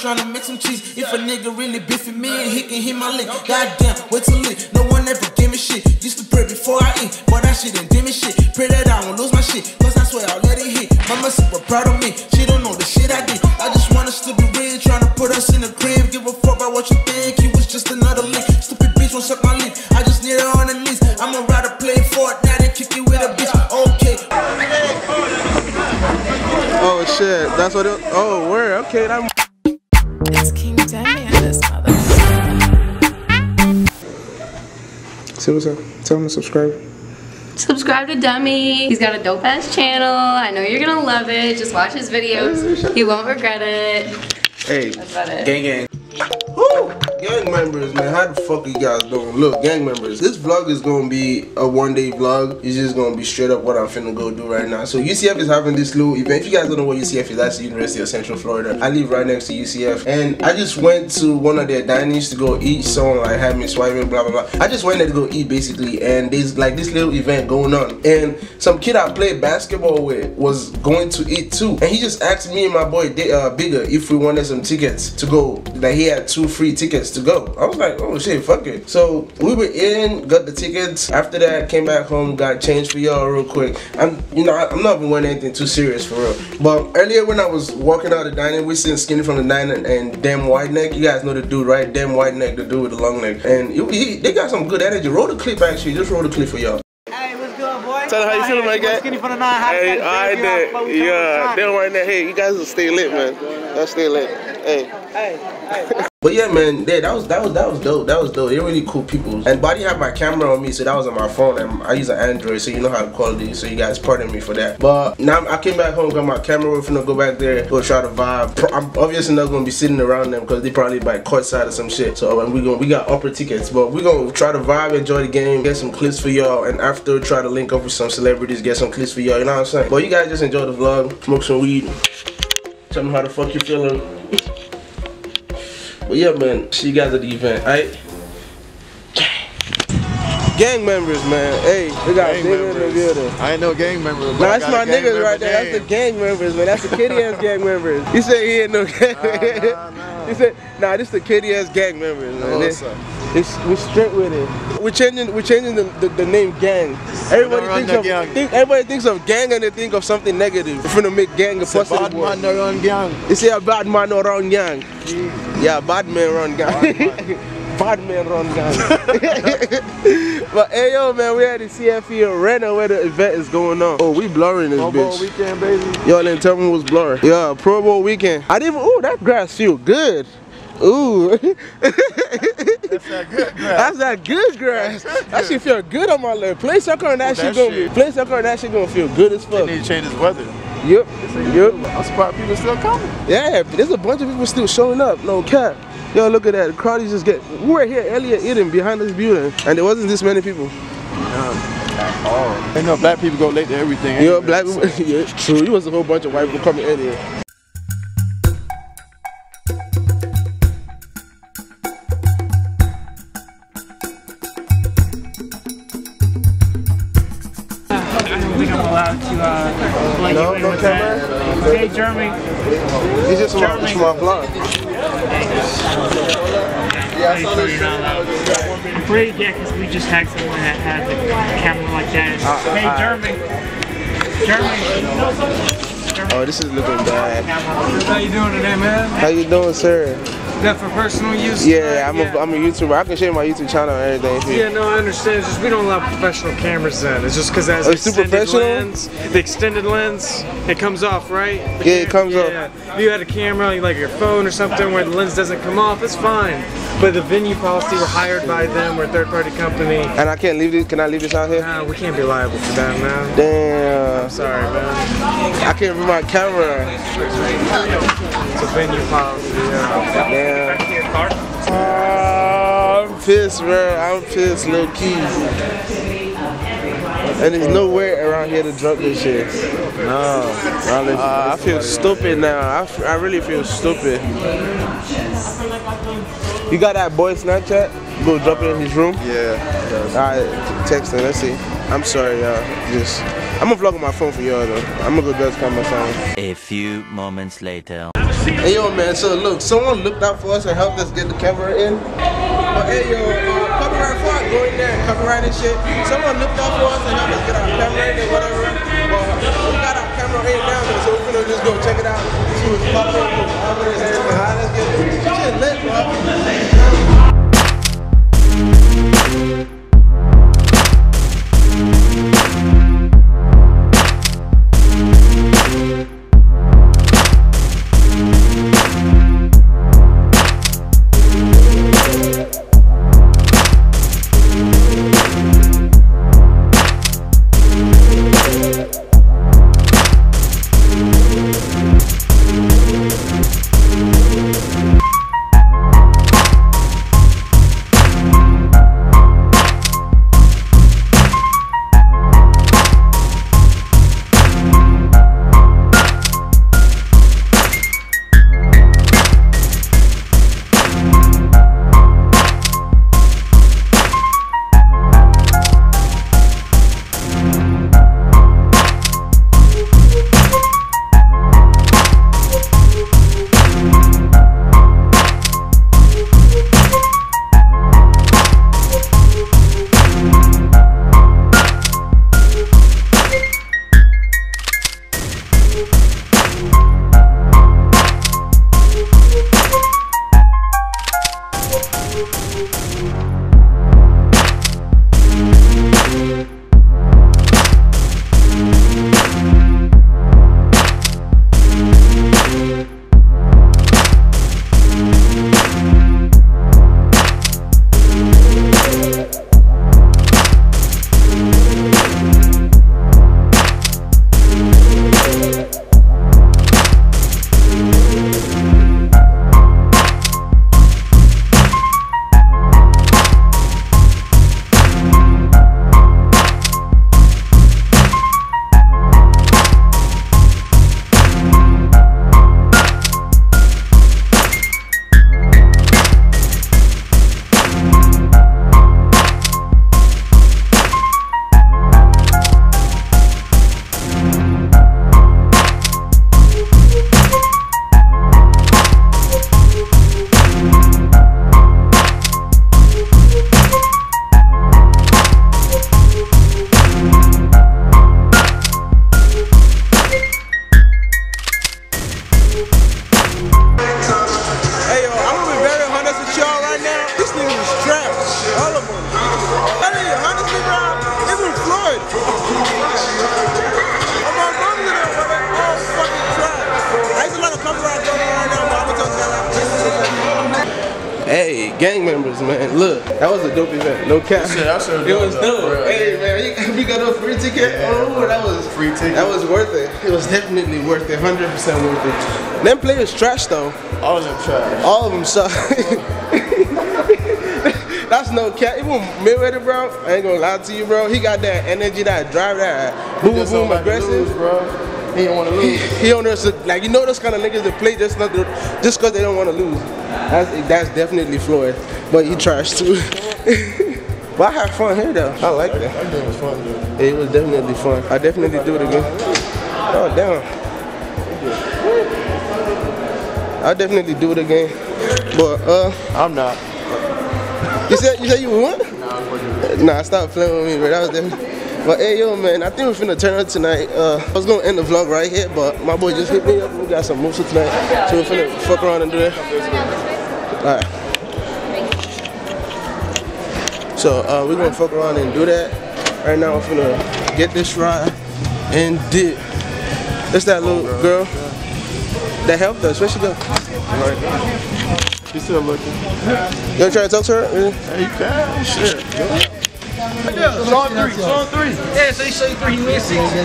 trying to make some cheese. If a nigga really biffing me and he can hit my lick, goddamn, wait till lit. No one ever give me shit. Used to pray before I eat, but that shit ain't dimmin' shit. Pray that I won't lose my shit, cause I swear I'll let it hit. Mama super proud of me, she don't know the shit I did. I just want us to be real, trying to put us in the crib. Give a fuck about what you think, he was just another lick. Stupid bitch won't suck my lip, I just need her on the list. I'ma ride a play for it, now they kick it with a bitch, okay. Oh shit, that's what it, oh word, okay, that. It's King Dummy and this mother. See what's up. Tell him to subscribe. Subscribe to Dummy. He's got a dope ass channel. I know you're gonna love it. Just watch his videos. You won't regret it. Hey, that's about it. Gang gang. Woo! Gang members, man, how the fuck are you guys doing? Look, gang members, this vlog is gonna be a one-day vlog. It's just gonna be straight up what I'm finna go do right now. So UCF is having this little event. If you guys don't know what UCF is, that's the University of Central Florida. I live right next to UCF, and I just went to one of their dinings to go eat. Someone like had me swiping, blah blah blah. I just went there to go eat basically, and there's like this little event going on, and some kid I played basketball with was going to eat too, and he just asked me and my boy Bigger if we wanted some tickets to go. Like he had 2 free tickets to go. I was like, oh shit, fuck it. So we were in, got the tickets. After that, came back home, got changed for y'all real quick. I'm not even wearing anything too serious for real. But earlier when I was walking out of the dining, we seen Skinny from the dining and damn Wideneck. You guys know the dude, right? Damn Wideneck, the dude with the long neck. And they got some good energy. Roll the clip actually. Just roll the clip for y'all. Tell her how you feeling, my guy. Skinny for the 9. Hey, I did. Yeah, they're right there. Hey, you guys will stay lit, man. Y'all stay lit. Hey. But yeah, man, yeah, that was dope. That was dope. They're really cool people. And Buddy had my camera on me, so that was on my phone. And I use an Android, so you know how the quality is. So you guys pardon me for that. But now I came back home, got my camera. We're finna go back there, go try to vibe. I'm obviously not gonna be sitting around them because they probably by courtside or some shit. So we got upper tickets, but we gonna try to vibe, enjoy the game, get some clips for y'all, and after try to link up with some celebrities, get some clips for y'all. You know what I'm saying? But you guys just enjoy the vlog, smoke some weed, tell them how the fuck you feeling. But yeah, man, see you guys at the event, alright? Gang members, man. Hey, we got gang members in the building. I ain't no gang member. Nah, that's my niggas right there. That's the gang members, man. That's the KDS gang members. You said he ain't no gang members. Nah. You said, nah, this the KDS gang members, man. No, we're straight with it. We're changing the name gang. Everybody thinks of gang and they think of something negative. We're finna make gang a positive word. Bad man around gang. It's a bad man around gang. Yeah, bad man around gang. Bad man run guys. But hey yo man, we at the CFE Arena where the event is going on. Oh, we blurring this bitch. Pro Bowl weekend, baby. Y'all didn't tell me what's blurring. Yeah, Pro Bowl weekend. I didn't. Ooh, that grass feel good. Ooh. That's that good grass. That's that good grass. That shit feel good on my leg. Play soccer and that shit gonna. Play soccer and that shit gonna feel good as fuck. They need to change this weather. Yep. Yep. I'm surprised people still coming. Yeah, there's a bunch of people still showing up. No cap. Yo, look at that. The crowd is just we were here earlier eating behind this building, and there wasn't this many people. Yeah. Oh. I know black people go late to everything. Yo, black people. Yeah, true. You was a whole bunch of white people coming earlier. I don't think I'm allowed to let you in with that. Hey, Jeremy. He's just watching my vlog. I'm pretty dead because we just had someone that had the camera like that. Hey, Jeremy. Jeremy. Oh, this is looking bad. How you doing today, man? How you doing, sir? Is that for personal use? Yeah, I'm a YouTuber. I can share my YouTube channel and everything. Yeah, no, I understand. It's just we don't allow professional cameras then. It's just because that's the extended lens, it comes off, right? Yeah, it comes off. If you had a camera, like your phone or something, where the lens doesn't come off, it's fine. But the venue policy, we're hired by them, we're a third-party company. And I can't leave this. Can I leave this out here? Nah, we can't be liable for that, man. Damn. I'm sorry, man. I can't remove my camera. It's a venue policy. Yeah. Damn. I'm pissed, bro. I'm pissed, low key. And there's nowhere around here to drop this shit. No. I feel stupid now. I really feel stupid. You got that boy Snapchat? Go drop it in his room? Yeah. Alright, text him. Let's see. I'm sorry, y'all. I'm gonna vlog on my phone for y'all, though. I'm gonna go dust on my phone. A few moments later. Hey yo man, so look, someone looked out for us and helped us get the camera in. But hey yo, copyright fuck, go in there and copyright and shit. Someone looked out for us and helped us get our camera in and whatever. But we got our camera in down there, so we're gonna just go check it out. See what's popping, let's get it. Shit lit, bro. Hey, gang members, man, look, that was a dope event, no cap. It was dope. Hey, man, we got a free ticket. Yeah. Oh, that was free ticket. That was worth it. It was definitely worth it, 100% worth it. Them players trash though. All of them trash. All of them suck. That's no cap. Even Mayweather, bro, I ain't gonna lie to you, bro. He got that energy, that drive, that boom, boom, aggressive, lose, bro. He don't want to lose. He don't just, like, you know those kind of niggas that play just not the, just cause they don't want to lose. That's definitely Floyd, but he trash too. But I had fun here though. I like that. That game was fun, dude. It was definitely fun. I definitely do it again. Oh damn. I definitely do it again. But I'm not. You said you won? Nah, stop playing with me, bro. That was definitely. But hey yo man, I think we're finna turn up tonight. I was gonna end the vlog right here, but my boy just hit me up. We got some moves tonight, so we're finna fuck around and do that. Alright. So we're gonna fuck around and do that. Right now I'm finna get this ride and dip. That's that little girl that helped us. Where she go? Right. She's still looking. You gonna try to talk to her? Really? Hey, you can. Shit. Sure. Yeah, Sean 3. Yeah, so he showed 3, he wins 6. 1, 2,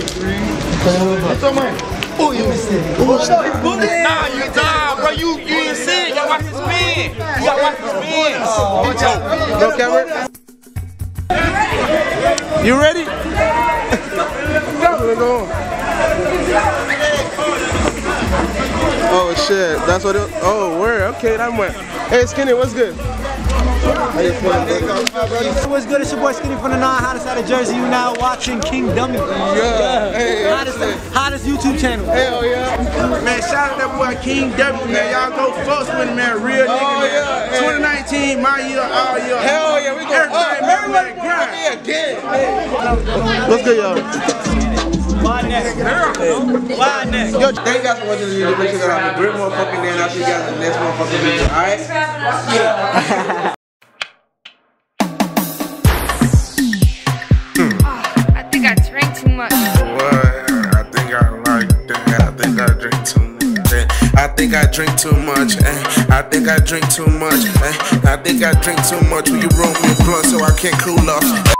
3. What's up, man? Oh, you missed it. Nah, you died, bro. You ain't sick. You gotta watch this man. You gotta watch this man. Watch out. No camera. You ready? Go. Oh, shit. That's what it was. Oh, word. Okay, that went. Hey, Skinny, what's good? What's good? It's your boy Skinny from the 9, hottest out of Jersey. You now watching King Dummy. Yeah. Hey, hottest YouTube channel. Hell yeah. Man, shout out that boy King Dummy, man. Y'all go fuss with him, man. Real nigga. Yeah, hey. 2019, my year, all year. Hell yeah, we go up. Everybody grind. Again. Hey. What's good, y'all? Wideneck. Wideneck. Yo, thank you guys for watching this video. Make sure that I'm a great motherfucking man. I'll see you guys in the next motherfucking video. Alright? Yeah. I think I drink too much. You roll me a blunt so I can't cool off.